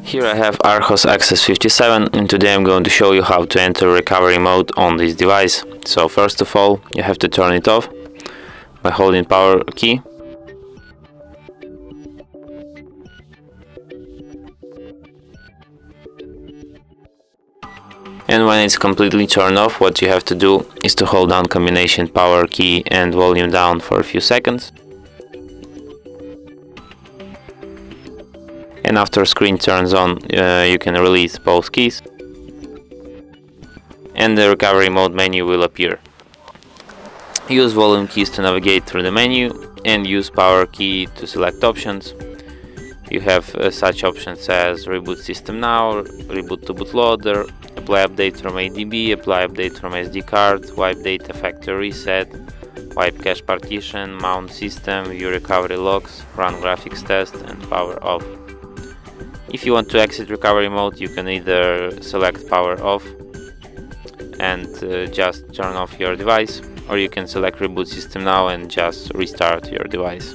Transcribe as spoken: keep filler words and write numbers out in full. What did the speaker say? Here I have Archos Access fifty-seven, and today I'm going to show you how to enter recovery mode on this device. So first of all, you have to turn it off by holding power key. And when it's completely turned off, what you have to do is to hold down combination power key and volume down for a few seconds. And after screen turns on, uh, you can release both keys. And the recovery mode menu will appear. Use volume keys to navigate through the menu and use power key to select options. You have uh, such options as reboot system now, reboot to bootloader, apply update from A D B, apply update from S D card, wipe data factory reset, wipe cache partition, mount system, view recovery logs, run graphics test, and power off. If you want to exit recovery mode, you can either select power off and uh, just turn off your device, or you can select reboot system now and just restart your device.